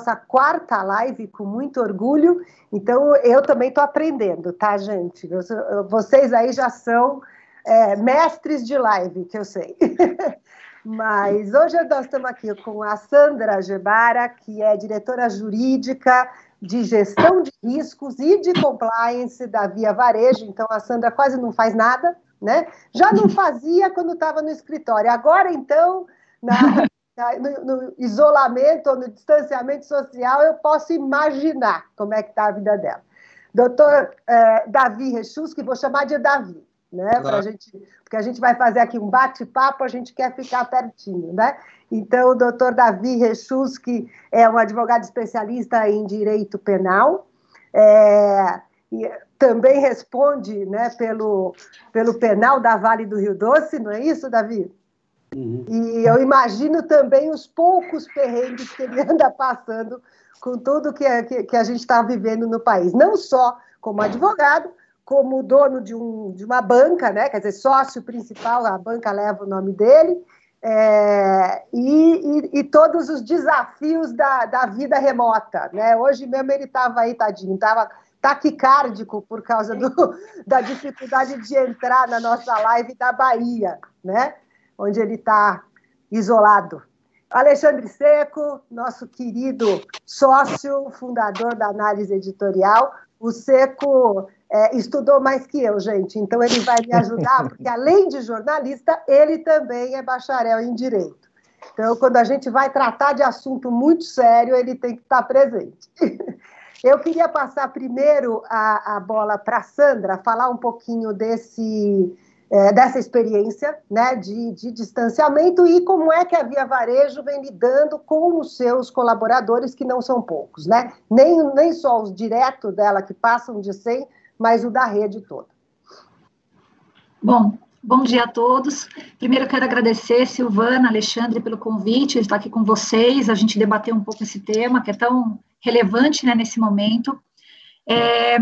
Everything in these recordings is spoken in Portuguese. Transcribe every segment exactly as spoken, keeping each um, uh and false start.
nossa quarta live com muito orgulho, então eu também estou aprendendo, tá, gente? Eu, vocês aí já são é, mestres de live, que eu sei. Mas hoje nós estamos aqui com a Sandra Gebara, que é diretora jurídica de gestão de riscos e de compliance da Via Varejo. Então a Sandra quase não faz nada, né? Já não fazia quando estava no escritório, agora então... Na... No, no isolamento ou no distanciamento social, eu posso imaginar como é que está a vida dela. Doutor eh, David Rechulski, vou chamar de Davi, né? Claro. Pra gente, porque a gente vai fazer aqui um bate-papo, a gente quer ficar pertinho, né? Então, o doutor David Rechulski é um advogado especialista em direito penal, é, e também responde, né, pelo, pelo penal da Vale do Rio Doce, não é isso, Davi? Uhum. E eu imagino também os poucos perrengues que ele anda passando com tudo que a, que, que a gente está vivendo no país, não só como advogado, como dono de, um, de uma banca, né? Quer dizer, sócio principal, a banca leva o nome dele, é, e, e, e todos os desafios da, da vida remota, né? Hoje mesmo ele estava aí, tadinho, estava taquicárdico por causa do, da dificuldade de entrar na nossa live da Bahia, né? Onde ele está isolado. Alexandre Secco, nosso querido sócio, fundador da Análise Editorial. O Secco é, estudou mais que eu, gente, então ele vai me ajudar, porque além de jornalista, ele também é bacharel em Direito. Então, quando a gente vai tratar de assunto muito sério, ele tem que estar presente. Eu queria passar primeiro a, a bola para a Sandra, falar um pouquinho desse... É, dessa experiência, né, de, de distanciamento e como é que a Via Varejo vem lidando com os seus colaboradores, que não são poucos, né? Nem, nem só os diretos dela que passam de cem, mas o da rede toda. Bom, bom dia a todos. Primeiro eu quero agradecer Silvana, Alexandre, pelo convite, estar aqui com vocês, a gente debater um pouco esse tema que é tão relevante, né, nesse momento. É...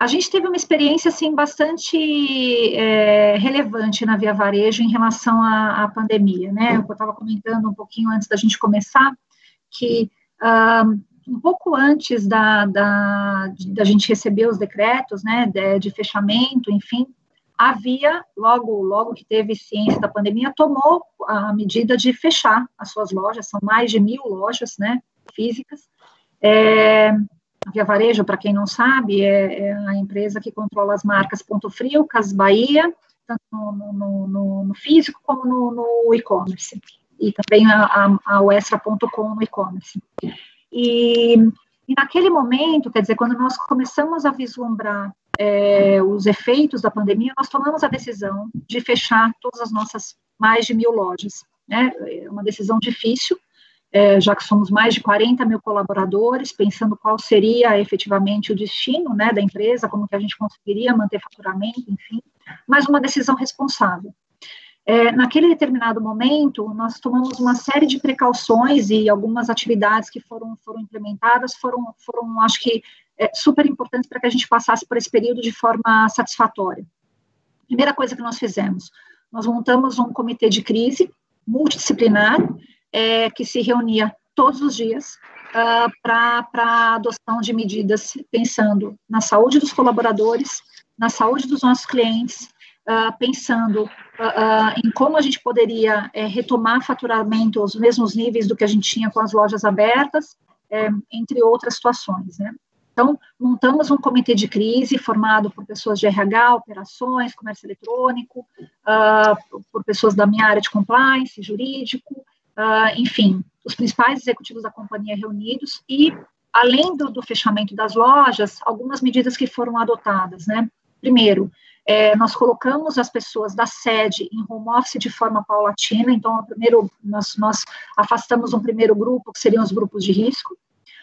A gente teve uma experiência, assim, bastante é, relevante na Via Varejo em relação à, à pandemia, né? Eu estava comentando um pouquinho antes da gente começar, que um, um pouco antes da, da, da gente receber os decretos, né, de, de fechamento, enfim, a Via, logo, logo que teve ciência da pandemia, tomou a medida de fechar as suas lojas, são mais de mil lojas, né, físicas, é... A Via Varejo, para quem não sabe, é, é a empresa que controla as marcas Ponto Frio, Casas Bahia, tanto no, no, no, no físico como no, no e-commerce, e também a, a, a Extra ponto com no e-commerce. E, e naquele momento, quer dizer, quando nós começamos a vislumbrar é, os efeitos da pandemia, nós tomamos a decisão de fechar todas as nossas mais de mil lojas, né? É uma decisão difícil, É, já que somos mais de quarenta mil colaboradores, pensando qual seria efetivamente o destino, né, da empresa, como que a gente conseguiria manter faturamento, enfim, mas uma decisão responsável. É, naquele determinado momento, nós tomamos uma série de precauções e algumas atividades que foram, foram implementadas foram, foram, acho que, é, super importantes para que a gente passasse por esse período de forma satisfatória. Primeira coisa que nós fizemos, nós montamos um comitê de crise multidisciplinar, É, que se reunia todos os dias uh, para a adoção de medidas pensando na saúde dos colaboradores, na saúde dos nossos clientes, uh, pensando uh, uh, em como a gente poderia uh, retomar faturamento aos mesmos níveis do que a gente tinha com as lojas abertas, uh, entre outras situações, né? Então, montamos um comitê de crise formado por pessoas de R H, operações, comércio eletrônico, uh, por pessoas da minha área de compliance, jurídico, Uh, enfim, os principais executivos da companhia reunidos e, além do, do fechamento das lojas, algumas medidas que foram adotadas, né? Primeiro, é, nós colocamos as pessoas da sede em home office de forma paulatina, então, primeiro, nós, nós afastamos um primeiro grupo, que seriam os grupos de risco.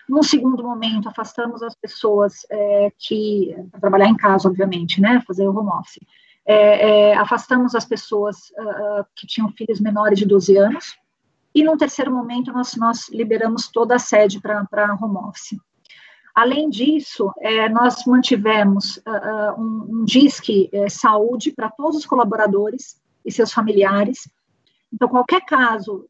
Num segundo momento, afastamos as pessoas é, que... para trabalhar em casa, obviamente, né? Fazer o home office. É, é, afastamos as pessoas uh, que tinham filhos menores de doze anos, e, num terceiro momento, nós, nós liberamos toda a sede para home office. Além disso, é, nós mantivemos uh, um, um disque é, saúde para todos os colaboradores e seus familiares. Então, qualquer caso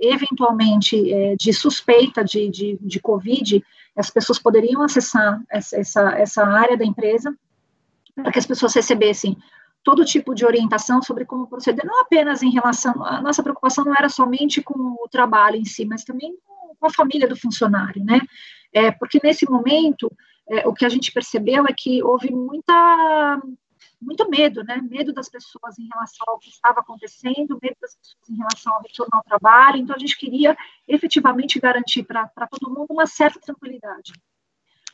eventualmente é, de suspeita de, de, de Covid, as pessoas poderiam acessar essa, essa, essa área da empresa para que as pessoas recebessem todo tipo de orientação sobre como proceder, não apenas em relação, a nossa preocupação não era somente com o trabalho em si, mas também com a família do funcionário, né, é, porque nesse momento, é, o que a gente percebeu é que houve muita, muito medo, né, medo das pessoas em relação ao que estava acontecendo, medo das pessoas em relação ao retorno ao trabalho, então a gente queria efetivamente garantir para todo mundo uma certa tranquilidade.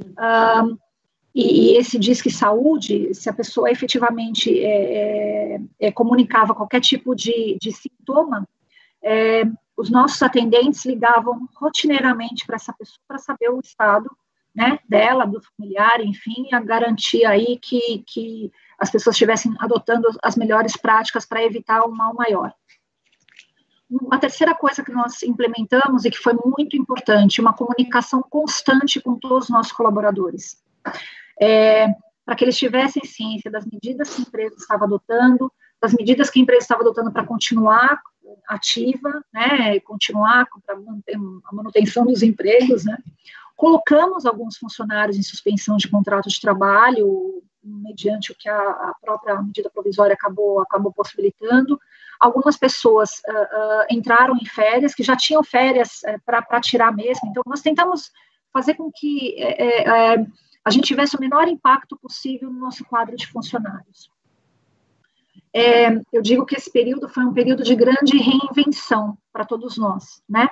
Um, E esse Disque Saúde, se a pessoa efetivamente é, é, comunicava qualquer tipo de, de sintoma, é, os nossos atendentes ligavam rotineiramente para essa pessoa para saber o estado, né, dela, do familiar, enfim, a garantia aí que, que as pessoas estivessem adotando as melhores práticas para evitar o mal maior. Uma terceira coisa que nós implementamos e que foi muito importante, uma comunicação constante com todos os nossos colaboradores. É, para que eles tivessem ciência das medidas que a empresa estava adotando, das medidas que a empresa estava adotando para continuar ativa, né, continuar para a manutenção dos empregos, né. Colocamos alguns funcionários em suspensão de contrato de trabalho, mediante o que a, a própria medida provisória acabou, acabou possibilitando. Algumas pessoas uh, uh, entraram em férias, que já tinham férias uh, para tirar mesmo, então nós tentamos fazer com que... Uh, uh, a gente tivesse o menor impacto possível no nosso quadro de funcionários. É, eu digo que esse período foi um período de grande reinvenção para todos nós, né?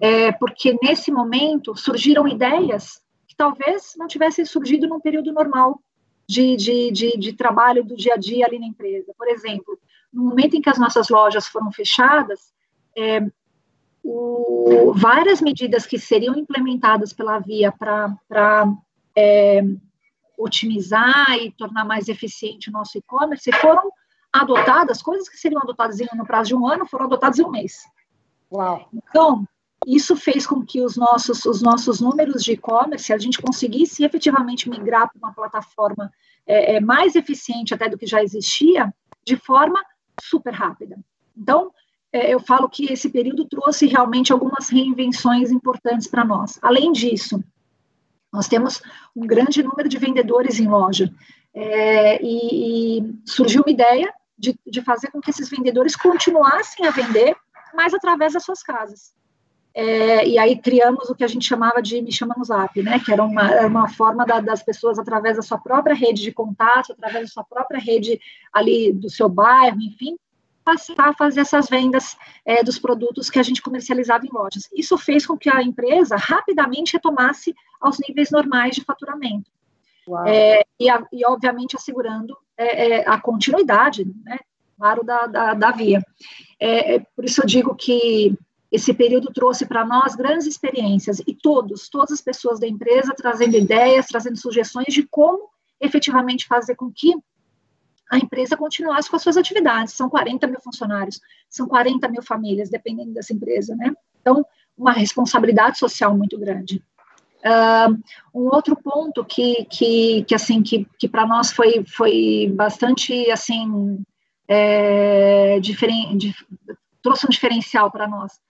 É, porque nesse momento surgiram ideias que talvez não tivessem surgido num período normal de, de, de, de trabalho do dia a dia ali na empresa. Por exemplo, no momento em que as nossas lojas foram fechadas, é, o, várias medidas que seriam implementadas pela Via para É, otimizar e tornar mais eficiente o nosso e-commerce, foram adotadas, coisas que seriam adotadas em, no prazo de um ano, foram adotadas em um mês. Uau. Então, isso fez com que os nossos, os nossos números de e-commerce, a gente conseguisse efetivamente migrar para uma plataforma é, mais eficiente até do que já existia, de forma super rápida. Então, é, eu falo que esse período trouxe realmente algumas reinvenções importantes para nós. Além disso, nós temos um grande número de vendedores em loja, é, e, e surgiu uma ideia de, de fazer com que esses vendedores continuassem a vender, mas através das suas casas. É, e aí criamos o que a gente chamava de Me Chama no Zap, né, que era uma, era uma forma da, das pessoas, através da sua própria rede de contato, através da sua própria rede ali do seu bairro, enfim, passar a fazer essas vendas é, dos produtos que a gente comercializava em lojas. Isso fez com que a empresa rapidamente retomasse aos níveis normais de faturamento. É, e, a, e, obviamente, assegurando é, é, a continuidade, né, claro, da, da, da Via. É, é, por isso eu digo que esse período trouxe para nós grandes experiências, e todos, todas as pessoas da empresa trazendo ideias, trazendo sugestões de como efetivamente fazer com que a empresa continuasse com as suas atividades. São quarenta mil funcionários, são quarenta mil famílias, dependendo dessa empresa, né? Então, uma responsabilidade social muito grande. Uh, um outro ponto que, que, que, assim, que, que para nós foi, foi bastante, assim, é, diferente, trouxe um diferencial para nós.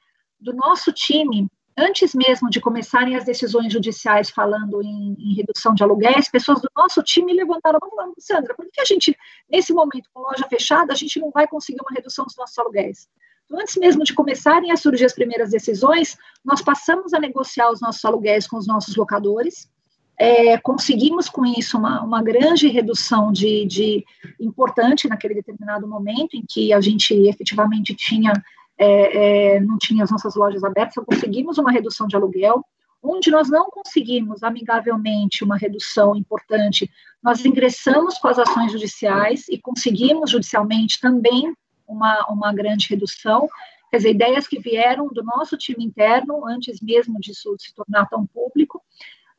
Do nosso time, antes mesmo de começarem as decisões judiciais falando em, em redução de aluguéis, pessoas do nosso time levantaram a mão falando: Sandra, por que a gente, nesse momento, com loja fechada, a gente não vai conseguir uma redução dos nossos aluguéis? Então, antes mesmo de começarem a surgir as primeiras decisões, nós passamos a negociar os nossos aluguéis com os nossos locadores, é, conseguimos com isso uma, uma grande redução de, de importante naquele determinado momento em que a gente efetivamente tinha... É, é, não tinha as nossas lojas abertas, então conseguimos uma redução de aluguel. Onde nós não conseguimos amigavelmente uma redução importante, nós ingressamos com as ações judiciais e conseguimos judicialmente também uma, uma grande redução. Quer dizer, ideias que vieram do nosso time interno, antes mesmo disso se tornar tão público.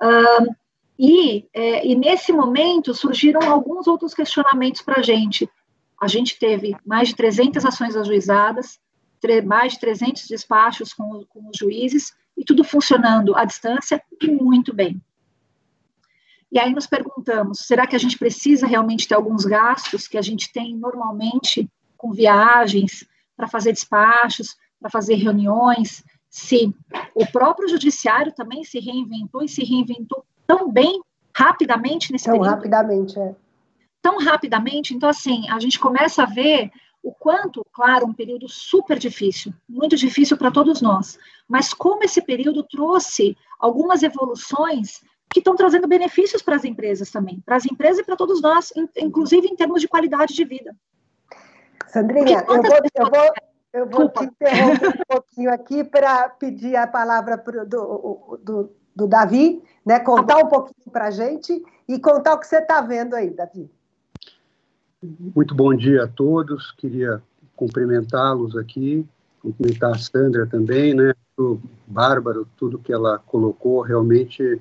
Uh, e, é, e nesse momento surgiram alguns outros questionamentos para a gente. A gente teve mais de trezentas ações ajuizadas, mais de trezentos despachos com, com os juízes, e tudo funcionando à distância e muito bem. E aí nos perguntamos, será que a gente precisa realmente ter alguns gastos que a gente tem normalmente com viagens para fazer despachos, para fazer reuniões, se o próprio judiciário também se reinventou e se reinventou tão bem, rapidamente nesse período. Tão rapidamente, é. Tão rapidamente, então assim, a gente começa a ver o quanto, claro, um período super difícil, muito difícil para todos nós, mas como esse período trouxe algumas evoluções que estão trazendo benefícios para as empresas também, para as empresas e para todos nós, inclusive em termos de qualidade de vida. Sandrinha, eu vou, eu vou, eu vou te interromper um pouquinho aqui para pedir a palavra pro, do, do, do Davi, né, contar um pouquinho para a gente e contar o que você está vendo aí, Davi. Muito bom dia a todos, queria cumprimentá-los aqui, cumprimentar a Sandra também, né, o Bárbaro, tudo que ela colocou, realmente...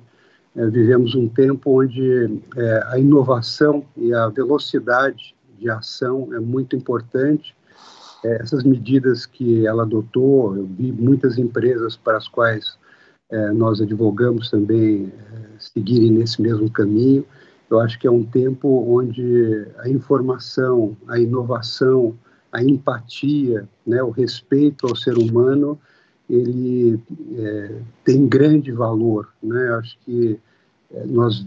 É, vivemos um tempo onde é, a inovação e a velocidade de ação é muito importante. É, essas medidas que ela adotou, eu vi muitas empresas para as quais é, nós advogamos também é, seguirem nesse mesmo caminho. Eu acho que é um tempo onde a informação, a inovação, a empatia, né, o respeito ao ser humano, ele é, tem grande valor, né? Acho que é, nós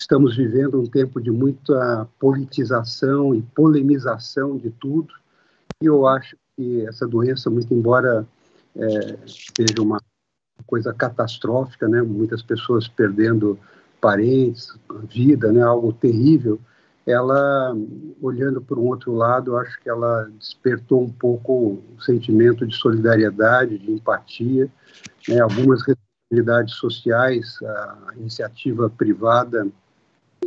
estamos vivendo um tempo de muita politização e polemização de tudo, e eu acho que essa doença, muito embora é, seja uma coisa catastrófica, né? Muitas pessoas perdendo parentes, vida, né? Algo terrível, ela, olhando por um outro lado, acho que ela despertou um pouco o sentimento de solidariedade, de empatia, né? Algumas responsabilidades sociais, a iniciativa privada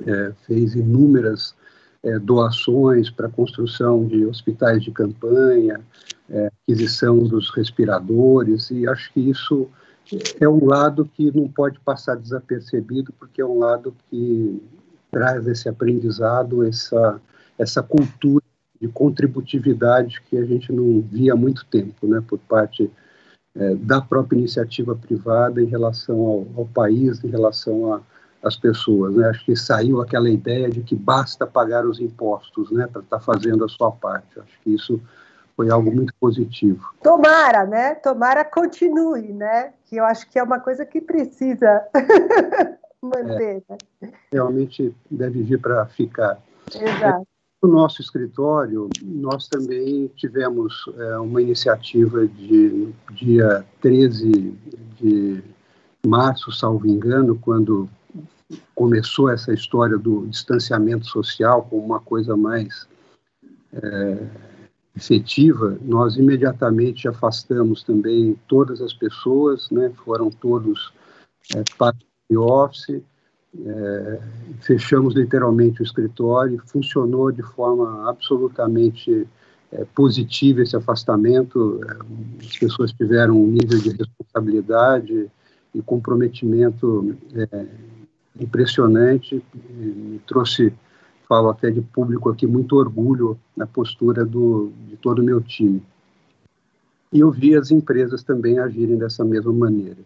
é, fez inúmeras é, doações para a construção de hospitais de campanha, é, aquisição dos respiradores, e acho que isso é um lado que não pode passar desapercebido, porque é um lado que traz esse aprendizado, essa, essa cultura de contributividade que a gente não via há muito tempo, né, por parte é, da própria iniciativa privada em relação ao, ao país, em relação às pessoas, né? Acho que saiu aquela ideia de que basta pagar os impostos, né, para estar tá fazendo a sua parte. Acho que isso foi algo muito positivo. Tomara, né? Tomara continue, né? Que eu acho que é uma coisa que precisa... manter. É, realmente deve vir para ficar. Exato. No nosso escritório, nós também tivemos é, uma iniciativa de dia treze de março, salvo engano, quando começou essa história do distanciamento social como uma coisa mais é, efetiva. Nós imediatamente afastamos também todas as pessoas, né? Foram todos é, para office, é, fechamos literalmente o escritório. Funcionou de forma absolutamente é, positiva esse afastamento. As pessoas tiveram um nível de responsabilidade e comprometimento é, impressionante. Me trouxe, falo até de público aqui, muito orgulho na postura do, de todo o meu time. E eu vi as empresas também agirem dessa mesma maneira.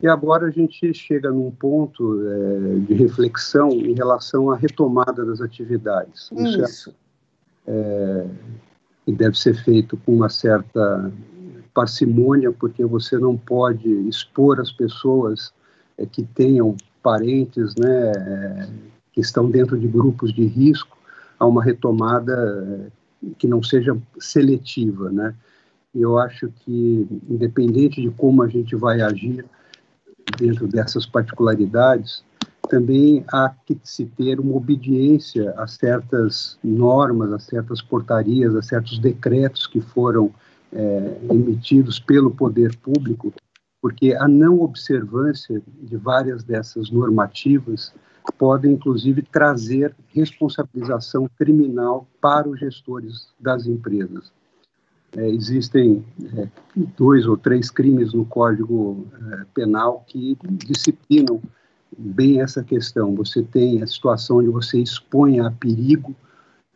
E agora a gente chega num ponto é, de reflexão em relação à retomada das atividades. Isso. Isso é, é, deve ser feito com uma certa parcimônia, porque você não pode expor as pessoas é, que tenham parentes, né, é, que estão dentro de grupos de risco, a uma retomada é, que não seja seletiva, né? Eu acho que, independente de como a gente vai agir, dentro dessas particularidades, também há que se ter uma obediência a certas normas, a certas portarias, a certos decretos que foram é, emitidos pelo poder público, porque a não observância de várias dessas normativas pode, inclusive, trazer responsabilização criminal para os gestores das empresas. É, existem é, dois ou três crimes no Código é, Penal que disciplinam bem essa questão. Você tem a situação de você expõe a perigo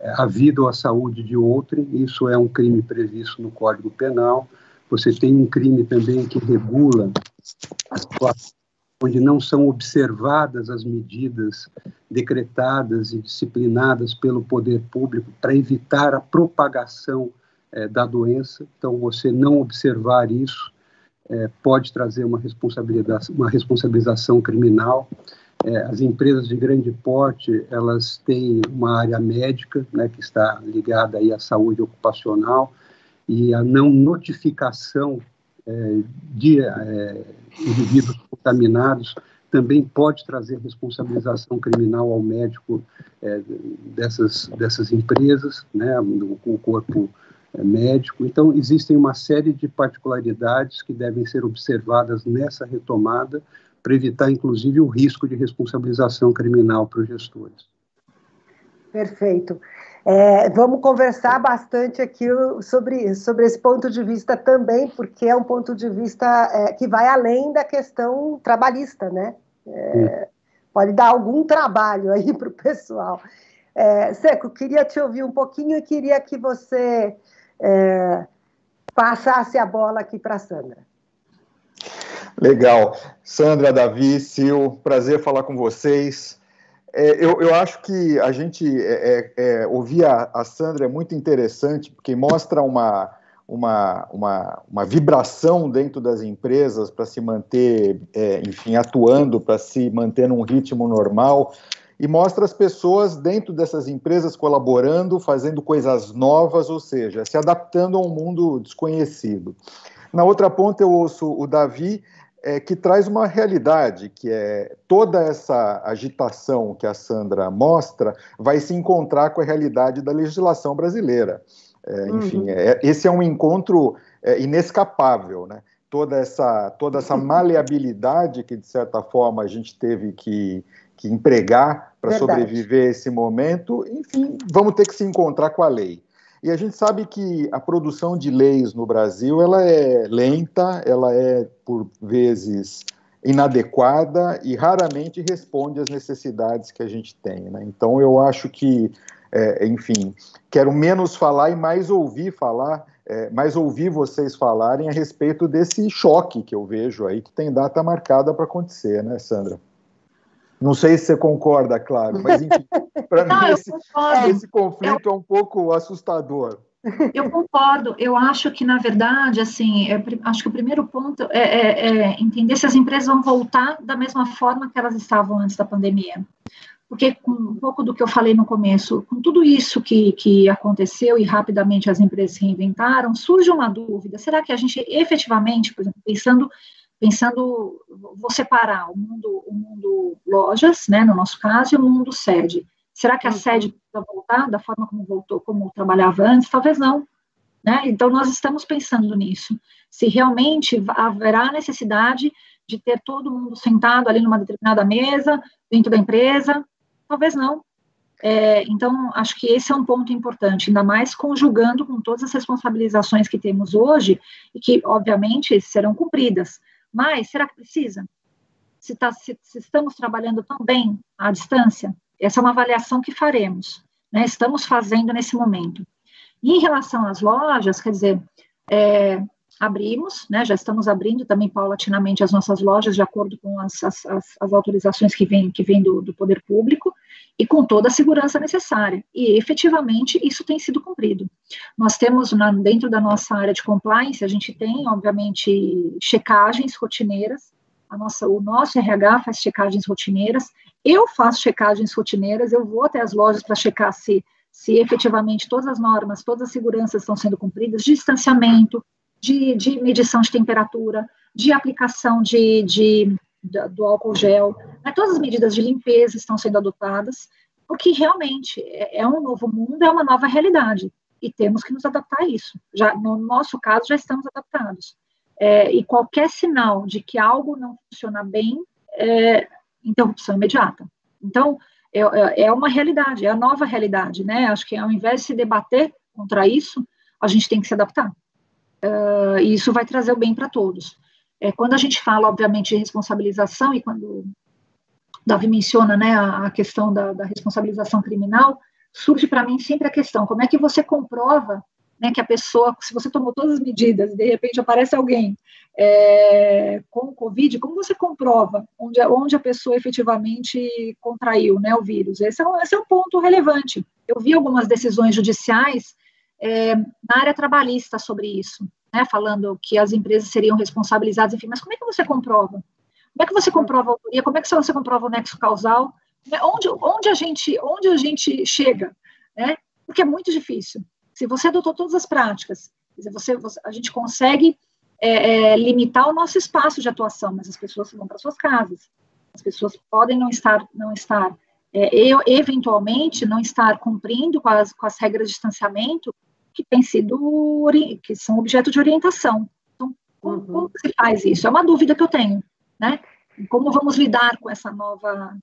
é, a vida ou a saúde de outrem, isso é um crime previsto no Código Penal. Você tem um crime também que regula a situação onde não são observadas as medidas decretadas e disciplinadas pelo poder público para evitar a propagação é, da doença. Então, você não observar isso é, pode trazer uma responsabilidade, uma responsabilização criminal. É, as empresas de grande porte, elas têm uma área médica, né, que está ligada aí à saúde ocupacional, e a não notificação é, de é, indivíduos contaminados também pode trazer responsabilização criminal ao médico é, dessas, dessas empresas, né, com o corpo é, médico. Então, existem uma série de particularidades que devem ser observadas nessa retomada, para evitar, inclusive, o risco de responsabilização criminal para os gestores. Perfeito. É, vamos conversar bastante aqui sobre, sobre esse ponto de vista também, porque é um ponto de vista é, que vai além da questão trabalhista, né? É, pode dar algum trabalho aí para o pessoal. É, Secco, queria te ouvir um pouquinho e queria que você é, passasse a bola aqui para a Sandra. Legal. Sandra, Davi, Sil, prazer falar com vocês. É, eu, eu acho que a gente é, é, ouvir a, a Sandra é muito interessante, porque mostra uma, uma, uma, uma vibração dentro das empresas para se manter, é, enfim, atuando, para se manter num ritmo normal, e mostra as pessoas dentro dessas empresas colaborando, fazendo coisas novas, ou seja, se adaptando a um mundo desconhecido. Na outra ponta, eu ouço o Davi, é, que traz uma realidade, que é toda essa agitação que a Sandra mostra vai se encontrar com a realidade da legislação brasileira. É, enfim, uhum. é, esse é um encontro é, inescapável, né? Toda essa, toda essa maleabilidade que, de certa forma, a gente teve que, que empregar para sobreviver a esse momento, enfim, vamos ter que se encontrar com a lei. E a gente sabe que a produção de leis no Brasil, ela é lenta, ela é, por vezes, inadequada e raramente responde às necessidades que a gente tem, né? Então, eu acho que, é, enfim, quero menos falar e mais ouvir falar, é, mais ouvir vocês falarem a respeito desse choque que eu vejo aí, que tem data marcada para acontecer, né, Sandra? Não sei se você concorda, claro, mas enfim, para mim esse, esse conflito eu, é um pouco assustador. Eu concordo, eu acho que, na verdade, assim, é, acho que o primeiro ponto é, é, é entender se as empresas vão voltar da mesma forma que elas estavam antes da pandemia. Porque, com um pouco do que eu falei no começo, com tudo isso que, que aconteceu e rapidamente as empresas se reinventaram, surge uma dúvida, será que a gente efetivamente, por exemplo, pensando... pensando, vou separar o mundo, o mundo lojas, né, no nosso caso, e o mundo sede. Será que a sede precisa voltar da forma como voltou, como trabalhava antes? Talvez não, né? Então, nós estamos pensando nisso. Se realmente haverá necessidade de ter todo mundo sentado ali numa determinada mesa, dentro da empresa, talvez não. É, então, acho que esse é um ponto importante, ainda mais conjugando com todas as responsabilizações que temos hoje, e que, obviamente, serão cumpridas. Mas, será que precisa? Se, tá, se, se estamos trabalhando tão bem à distância, essa é uma avaliação que faremos, né? Estamos fazendo nesse momento. E em relação às lojas, quer dizer, é, abrimos, né? Já estamos abrindo também paulatinamente as nossas lojas, de acordo com as, as, as autorizações que vêm que vêm do, do poder público, e com toda a segurança necessária. E, efetivamente, isso tem sido cumprido. Nós temos, na, dentro da nossa área de compliance, a gente tem, obviamente, checagens rotineiras. A nossa, o nosso R H faz checagens rotineiras. Eu faço checagens rotineiras, eu vou até as lojas para checar se, se, efetivamente, todas as normas, todas as seguranças estão sendo cumpridas, de distanciamento, de, de medição de temperatura, de aplicação de... de do álcool gel, né? Todas as medidas de limpeza estão sendo adotadas, porque realmente é um novo mundo, é uma nova realidade, e temos que nos adaptar a isso. Já, no nosso caso, já estamos adaptados. É, e qualquer sinal de que algo não funciona bem, é interrupção imediata. Então, é, é uma realidade, é a nova realidade, né? Acho que, ao invés de se debater contra isso, a gente tem que se adaptar. É, e isso vai trazer o bem para todos. É, quando a gente fala, obviamente, de responsabilização, e quando o Davi menciona, né, a, a questão da, da responsabilização criminal, surge para mim sempre a questão, como é que você comprova, né, que a pessoa, se você tomou todas as medidas, de repente aparece alguém é, com o Covid, como você comprova onde, onde a pessoa efetivamente contraiu, né, o vírus? Esse é, um, esse é um ponto relevante. Eu vi algumas decisões judiciais é, na área trabalhista sobre isso, né, falando que as empresas seriam responsabilizadas, enfim, mas como é que você comprova? Como é que você comprova a autoria? Como é que você comprova o nexo causal? Onde, onde, a, gente, onde a gente chega? Né? Porque é muito difícil. Se você adotou todas as práticas, quer dizer, você, você, a gente consegue é, é, limitar o nosso espaço de atuação, mas as pessoas vão para suas casas. As pessoas podem não estar, não estar é, eu, eventualmente, não estar cumprindo com as, com as regras de distanciamento que, tem sido, que são objeto de orientação. Então, como, uhum. como se faz isso? É uma dúvida que eu tenho, né? Como vamos lidar com essa nova...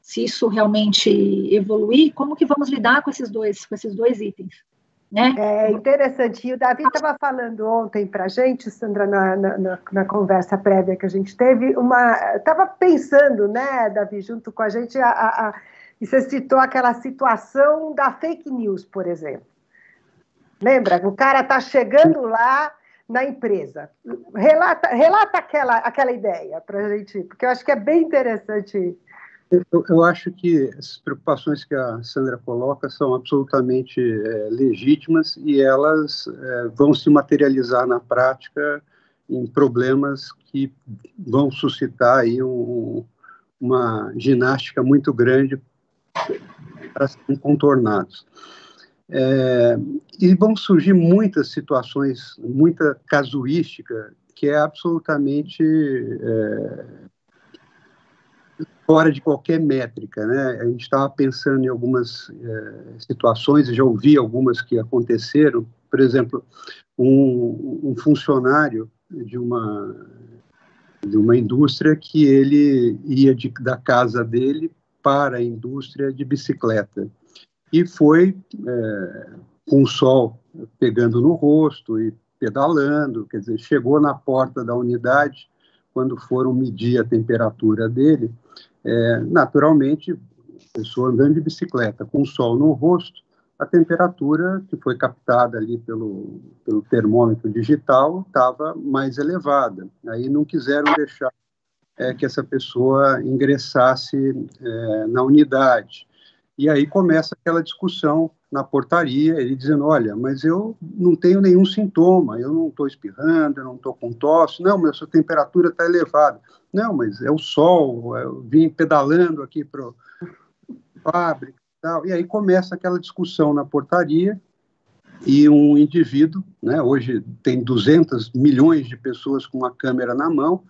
Se isso realmente evoluir, como que vamos lidar com esses dois, com esses dois itens, né? É interessante. E o David estava falando ontem para a gente, Sandra, na, na, na conversa prévia que a gente teve, uma estava pensando, né, David, junto com a gente, a, a, a, e você citou aquela situação da fake news, por exemplo. Lembra? O cara está chegando lá na empresa. Relata, relata aquela, aquela ideia para a gente, porque eu acho que é bem interessante. Eu, eu acho que as preocupações que a Sandra coloca são absolutamente é, legítimas e elas é, vão se materializar na prática em problemas que vão suscitar aí um, uma ginástica muito grande para serem contornados. É, e vão surgir muitas situações, muita casuística que é absolutamente... É, fora de qualquer métrica, né? A gente estava pensando em algumas é, situações, já ouvi algumas que aconteceram, por exemplo, um, um funcionário de uma, de uma indústria que ele ia de, da casa dele para a indústria de bicicleta e foi é, com o sol pegando no rosto e pedalando, quer dizer, chegou na porta da unidade, quando foram medir a temperatura dele, É, naturalmente, a pessoa andando de bicicleta com sol no rosto, a temperatura que foi captada ali pelo, pelo termômetro digital estava mais elevada. Aí não quiseram deixar é, que essa pessoa ingressasse é, na unidade. E aí começa aquela discussão na portaria, ele dizendo, olha, mas eu não tenho nenhum sintoma, eu não estou espirrando, eu não estou com tosse, não, mas a sua temperatura está elevada. Não, mas é o sol, eu vim pedalando aqui para a fábrica e tal. E aí começa aquela discussão na portaria e um indivíduo, né, hoje tem duzentos milhões de pessoas com uma câmera na mão,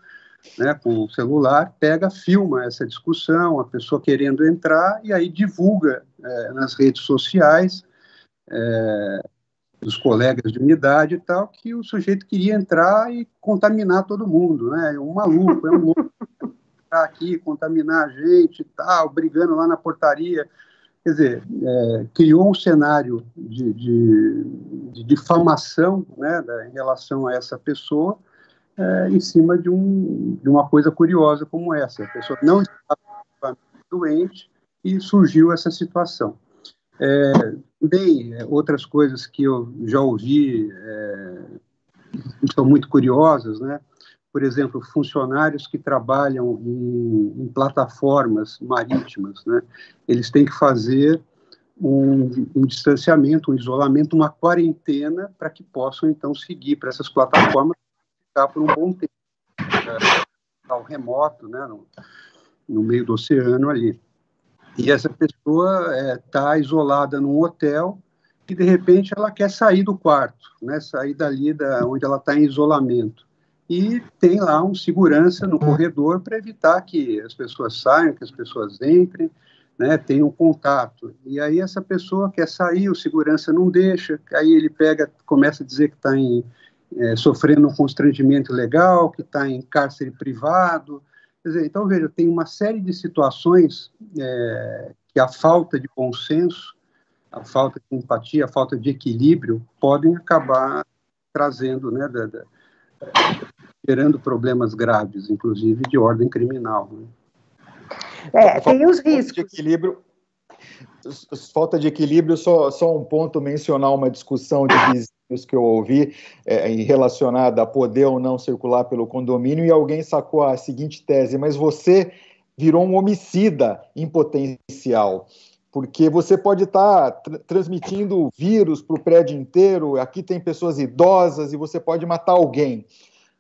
né, com o celular, pega, filma essa discussão, a pessoa querendo entrar e aí divulga é, nas redes sociais é, dos colegas de unidade e tal, que o sujeito queria entrar e contaminar todo mundo, né? É um maluco, é um louco entrar aqui, contaminar a gente e tal, brigando lá na portaria. Quer dizer, é, criou um cenário de, de, de difamação, né, da, em relação a essa pessoa, é, em cima de, um, de uma coisa curiosa como essa. A pessoa não estava doente e surgiu essa situação. É, bem, outras coisas que eu já ouvi é, são muito curiosas, né? Por exemplo, funcionários que trabalham em, em plataformas marítimas, né? Eles têm que fazer um, um distanciamento, um isolamento, uma quarentena para que possam, então, seguir para essas plataformas ficar por um bom tempo, né? Ao remoto, né? No, no meio do oceano ali. E essa pessoa está é, isolada num hotel e, de repente, ela quer sair do quarto, né? Sair dali da, onde ela está em isolamento. E tem lá um segurança no corredor para evitar que as pessoas saiam, que as pessoas entrem, né? Tem um contato. E aí essa pessoa quer sair, o segurança não deixa, aí ele pega, começa a dizer que está é, sofrendo um constrangimento legal, que está em cárcere privado. Quer dizer, então, veja, tem uma série de situações é, que a falta de bom senso, a falta de empatia, a falta de equilíbrio podem acabar trazendo, né, da, da, gerando problemas graves, inclusive de ordem criminal. Né? É, tem os riscos. De equilíbrio, falta de equilíbrio, só, só um ponto, mencionar uma discussão de vizinhos que eu ouvi é, relacionada a poder ou não circular pelo condomínio e alguém sacou a seguinte tese, mas você virou um homicida em potencial. porque você pode estar tá tr transmitindo vírus para o prédio inteiro, aqui tem pessoas idosas e você pode matar alguém.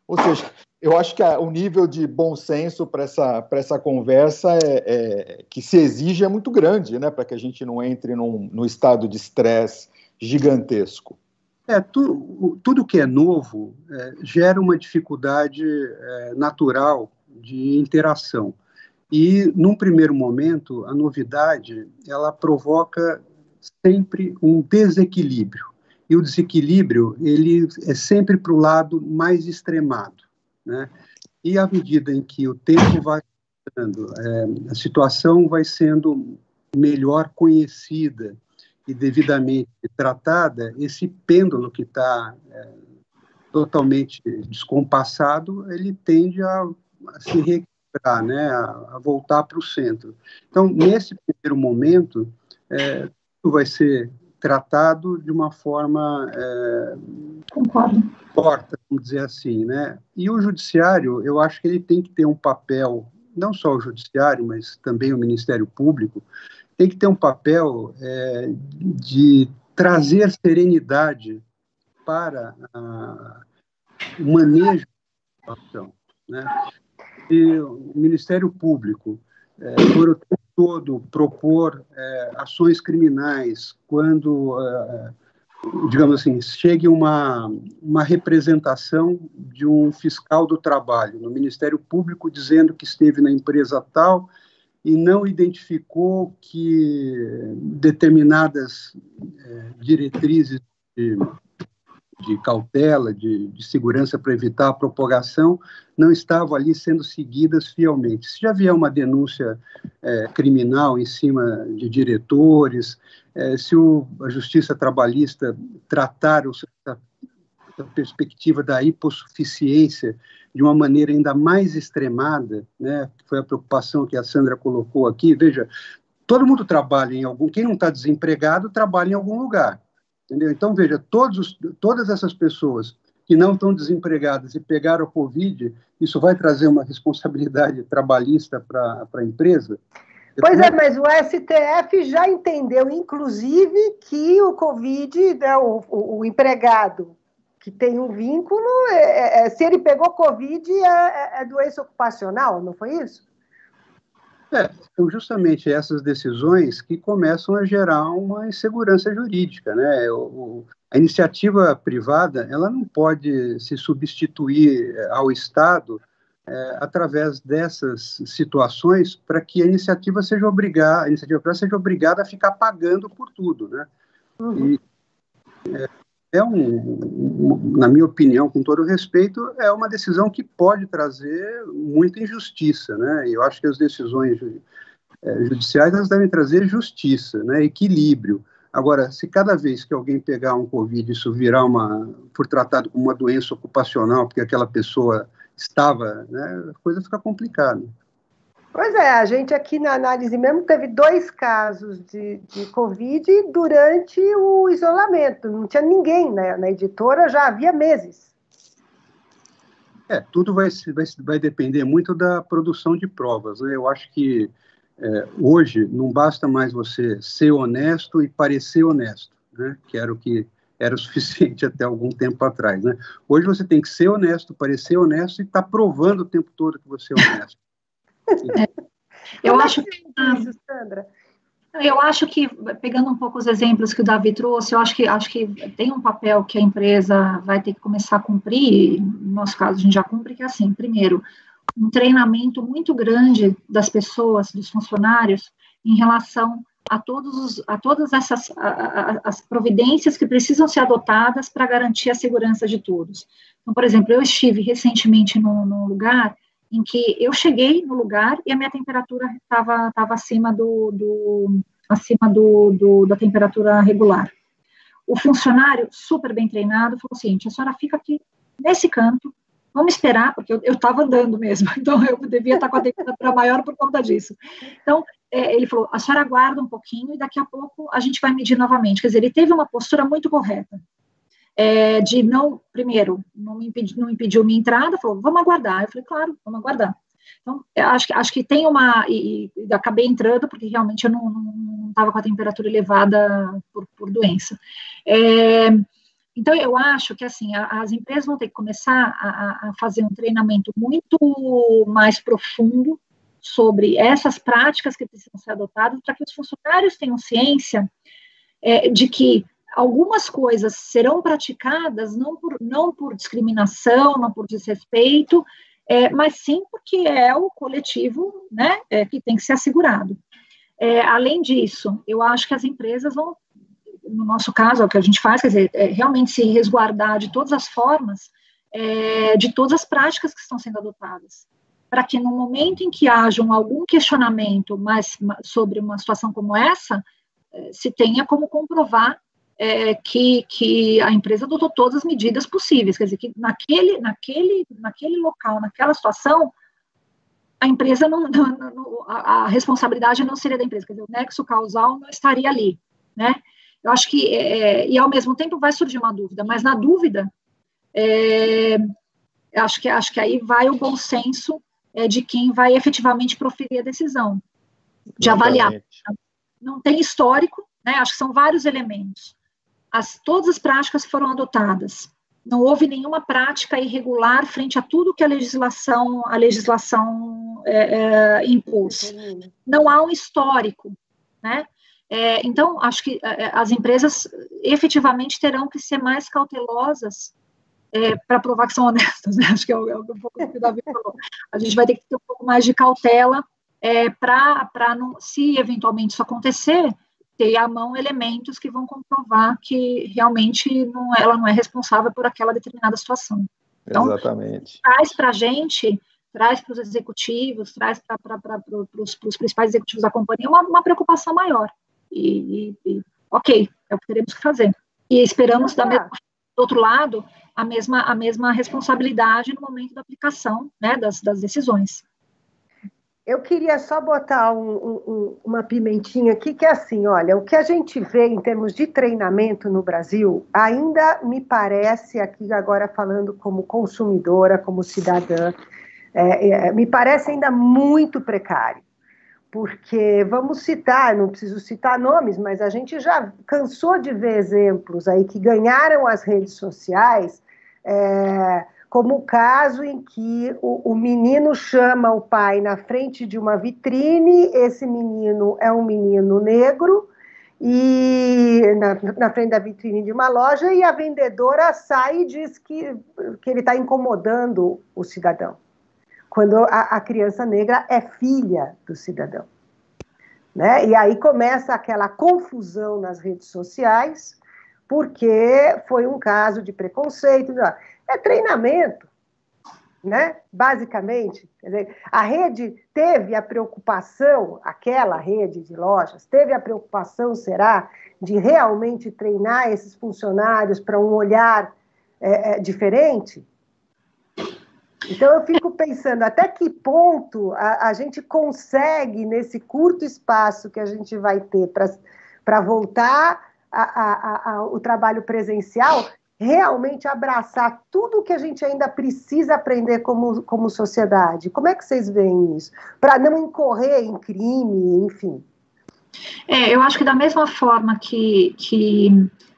Ou seja, eu acho que a, o nível de bom senso para essa, para essa conversa é, é, que se exige é muito grande, né, para que a gente não entre num, num estado de estresse gigantesco. É, tu, tudo que é novo é, gera uma dificuldade é, natural de interação. E, num primeiro momento, a novidade, ela provoca sempre um desequilíbrio. E o desequilíbrio, ele é sempre para o lado mais extremado, né? E, à medida em que o tempo vai passando, é, a situação vai sendo melhor conhecida e devidamente tratada, esse pêndulo que está é, totalmente descompassado, ele tende a, a se re... Pra, né, a, a voltar para o centro. Então, nesse primeiro momento, é, tudo vai ser tratado de uma forma é, porta, vamos dizer assim, né? E o judiciário, eu acho que ele tem que ter um papel, não só o judiciário, mas também o Ministério Público, tem que ter um papel é, de trazer serenidade para a, o manejo da situação, né? E o Ministério Público, é, por o tempo todo, propor é, ações criminais quando, é, digamos assim, chegue uma, uma representação de um fiscal do trabalho no Ministério Público dizendo que esteve na empresa tal e não identificou que determinadas é, diretrizes de... de cautela, de, de segurança para evitar a propagação, não estavam ali sendo seguidas fielmente. Se já vier uma denúncia é, criminal em cima de diretores, é, se o, a Justiça Trabalhista tratar o, a, a perspectiva da hipossuficiência de uma maneira ainda mais extremada, né, foi a preocupação que a Sandra colocou aqui, veja, todo mundo trabalha em algum... Quem não está desempregado trabalha em algum lugar. Entendeu? Então, veja, todos os, todas essas pessoas que não estão desempregadas e pegaram a Covid, isso vai trazer uma responsabilidade trabalhista para a empresa? Pois é, mas o S T F já entendeu, inclusive, que o Covid, né, o, o, o empregado que tem um vínculo, é, é, se ele pegou Covid, é, é doença ocupacional, não foi isso? É, são justamente essas decisões que começam a gerar uma insegurança jurídica, né? O, o, a iniciativa privada, ela não pode se substituir ao Estado é, através dessas situações para que a iniciativa seja obrigada, a iniciativa privada seja obrigada a ficar pagando por tudo, né? Uhum. E, é, é um, um, na minha opinião, com todo respeito, é uma decisão que pode trazer muita injustiça, né? Eu acho que as decisões judiciais, elas devem trazer justiça, né? Equilíbrio. Agora, se cada vez que alguém pegar um Covid, isso virar uma, for tratado como uma doença ocupacional, porque aquela pessoa estava, né? A coisa fica complicada. Pois é, a gente aqui na análise mesmo teve dois casos de, de Covid durante o isolamento. Não tinha ninguém, né? Na editora já havia meses. É, tudo vai, vai, vai depender muito da produção de provas, né? Eu acho que é, hoje não basta mais você ser honesto e parecer honesto, né? Que era o que era o suficiente até algum tempo atrás, né? Hoje você tem que ser honesto, parecer honesto e tá provando o tempo todo que você é honesto. Eu acho que, eu acho que, pegando um pouco os exemplos que o Davi trouxe, eu acho que, acho que tem um papel que a empresa vai ter que começar a cumprir, no nosso caso a gente já cumpre, que é assim, primeiro, um treinamento muito grande das pessoas, dos funcionários, em relação a, todos os, a todas essas a, a, as providências que precisam ser adotadas para garantir a segurança de todos. Então, por exemplo, eu estive recentemente num, num lugar em que eu cheguei no lugar e a minha temperatura estava tava acima, do, do, acima do, do, da temperatura regular. O funcionário, super bem treinado, falou assim, a senhora fica aqui nesse canto, vamos esperar, porque eu estava andando mesmo, então eu devia estar tá com a temperatura maior por conta disso. Então, é, ele falou, a senhora aguarda um pouquinho e daqui a pouco a gente vai medir novamente. Quer dizer, ele teve uma postura muito correta. É, de não, primeiro, não, me impedi, não impediu minha entrada, falou, vamos aguardar. Eu falei, claro, vamos aguardar. Então, acho que, acho que tem uma... E, e acabei entrando, porque realmente eu não estava com a temperatura elevada por, por doença. É, então, eu acho que, assim, a, as empresas vão ter que começar a, a fazer um treinamento muito mais profundo sobre essas práticas que precisam ser adotadas, para que os funcionários tenham ciência é, de que algumas coisas serão praticadas não por, não por discriminação, não por desrespeito, é, mas sim porque é o coletivo, né, é, que tem que ser assegurado. É, além disso, eu acho que as empresas vão, no nosso caso, é o que a gente faz, quer dizer, é, realmente se resguardar de todas as formas, é, de todas as práticas que estão sendo adotadas, para que no momento em que haja algum questionamento mais sobre uma situação como essa, se tenha como comprovar é, que, que a empresa adotou todas as medidas possíveis, quer dizer, que naquele, naquele, naquele local, naquela situação, a empresa não, não a, a responsabilidade não seria da empresa, quer dizer, o nexo causal não estaria ali, né? Eu acho que, é, e ao mesmo tempo vai surgir uma dúvida, mas na dúvida, é, acho que, acho que aí vai o bom senso é de quem vai efetivamente proferir a decisão, de avaliar. Não tem histórico, né? Acho que são vários elementos. As, todas as práticas foram adotadas. Não houve nenhuma prática irregular frente a tudo que a legislação, a legislação é, é, impôs. Não há um histórico, né? É, então, acho que é, as empresas efetivamente terão que ser mais cautelosas É, para provar que são honestos, né? Acho que é o, é o que o David falou. A gente vai ter que ter um pouco mais de cautela é, para, se eventualmente isso acontecer, ter à mão elementos que vão comprovar que realmente não, ela não é responsável por aquela determinada situação. Então, exatamente. Traz para a gente, traz para os executivos, traz para os principais executivos da companhia uma, uma preocupação maior. E, e, e, ok, é o que teremos que fazer. E esperamos da mesma forma, do outro lado, a mesma, a mesma responsabilidade no momento da aplicação, né, das, das decisões. Eu queria só botar um, um, uma pimentinha aqui, que é assim, olha, o que a gente vê em termos de treinamento no Brasil, ainda me parece, aqui agora falando como consumidora, como cidadã, é, é, me parece ainda muito precário. Porque vamos citar, não preciso citar nomes, mas a gente já cansou de ver exemplos aí que ganharam as redes sociais, é, como o caso em que o, o menino chama o pai na frente de uma vitrine, esse menino é um menino negro, e na, na frente da vitrine de uma loja, e a vendedora sai e diz que, que ele está incomodando o cidadão, quando a, a criança negra é filha do cidadão, né? E aí começa aquela confusão nas redes sociais, porque foi um caso de preconceito, é treinamento, né? Basicamente, quer dizer, a rede teve a preocupação, aquela rede de lojas, teve a preocupação, será, de realmente treinar esses funcionários para um olhar é, é, diferente? Então, eu fico pensando até que ponto a, a gente consegue, nesse curto espaço que a gente vai ter para voltar ao trabalho presencial, realmente abraçar tudo que a gente ainda precisa aprender como, como sociedade. Como é que vocês veem isso? Para não incorrer em crime, enfim. É, eu acho que da mesma forma que, que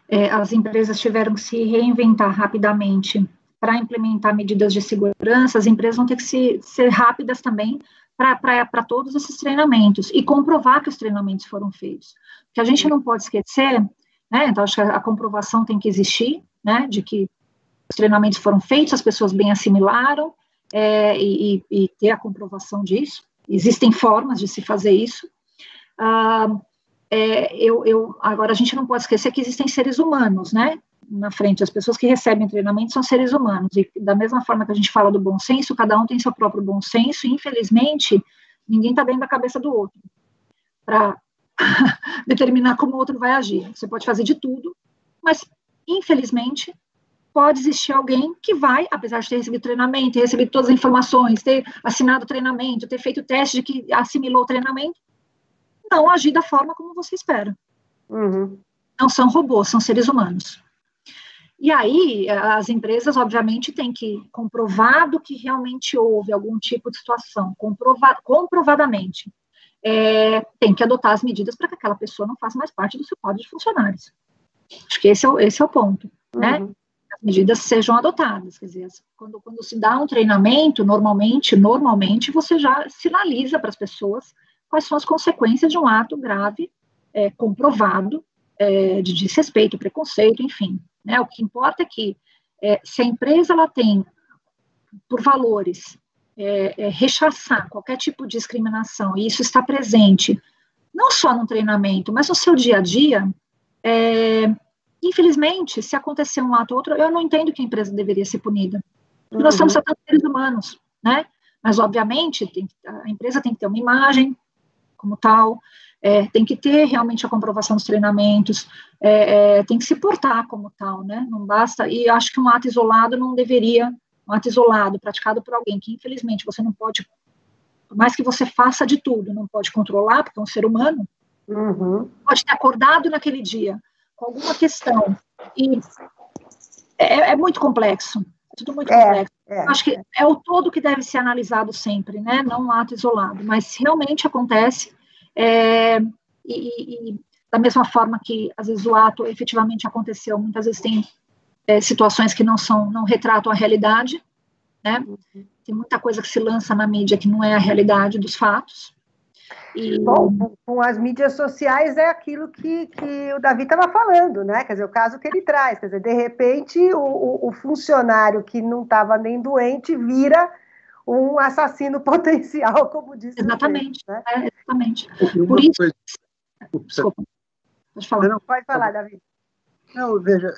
é, as empresas tiveram que se reinventar rapidamente para implementar medidas de segurança, as empresas vão ter que se, ser rápidas também para todos esses treinamentos e comprovar que os treinamentos foram feitos. Porque a gente não pode esquecer, né, então acho que a, a comprovação tem que existir, né, de que os treinamentos foram feitos, as pessoas bem assimilaram, é, e, e ter a comprovação disso. Existem formas de se fazer isso. Ah, é, eu, eu, agora, a gente não pode esquecer que existem seres humanos, né, na frente, as pessoas que recebem treinamento são seres humanos, e da mesma forma que a gente fala do bom senso, cada um tem seu próprio bom senso, e infelizmente, ninguém está dentro da cabeça do outro, para determinar como o outro vai agir. Você pode fazer de tudo, mas infelizmente, pode existir alguém que vai, apesar de ter recebido treinamento, ter recebido todas as informações, ter assinado o treinamento, ter feito o teste de que assimilou o treinamento, não agir da forma como você espera. Uhum. Não são robôs, são seres humanos. E aí, as empresas, obviamente, têm que comprovado que realmente houve algum tipo de situação, comprova, comprovadamente, é, tem que adotar as medidas para que aquela pessoa não faça mais parte do seu quadro de funcionários. Acho que esse é o, esse é o ponto, uhum. né? As medidas sejam adotadas, quer dizer, quando, quando se dá um treinamento, normalmente, normalmente, você já sinaliza para as pessoas quais são as consequências de um ato grave, é, comprovado, é, de desrespeito, preconceito, enfim. Né, o que importa é que é, se a empresa ela tem, por valores, é, é, rechaçar qualquer tipo de discriminação, e isso está presente não só no treinamento, mas no seu dia a dia, é, infelizmente, se acontecer um ato ou outro, eu não entendo que a empresa deveria ser punida. Uhum. Nós estamos tratando de seres humanos, né? Mas, obviamente, tem, a empresa tem que ter uma imagem como tal, É, tem que ter realmente a comprovação dos treinamentos, é, é, tem que se portar como tal, né? Não basta, e acho que um ato isolado não deveria, um ato isolado praticado por alguém que, infelizmente, você não pode, por mais que você faça de tudo, não pode controlar, porque é um ser humano, uhum. pode ter acordado naquele dia com alguma questão, e é, é muito complexo, é tudo muito é, complexo. É, acho que é o todo que deve ser analisado sempre, né? Não um ato isolado, mas se realmente acontece... É, e, e da mesma forma que às vezes o ato efetivamente aconteceu, muitas vezes tem é, situações que não são, não retratam a realidade, né? Tem muita coisa que se lança na mídia que não é a realidade dos fatos. E... Bom, com as mídias sociais é aquilo que, que o Davi estava falando, né? Quer dizer, o caso que ele traz, quer dizer, de repente o, o funcionário que não estava nem doente vira um assassino potencial, como disse. Exatamente, o Pedro, né? é, exatamente. Por isso... Coisa... Desculpa. Pode falar. Não, pode falar, Davi. Não, veja,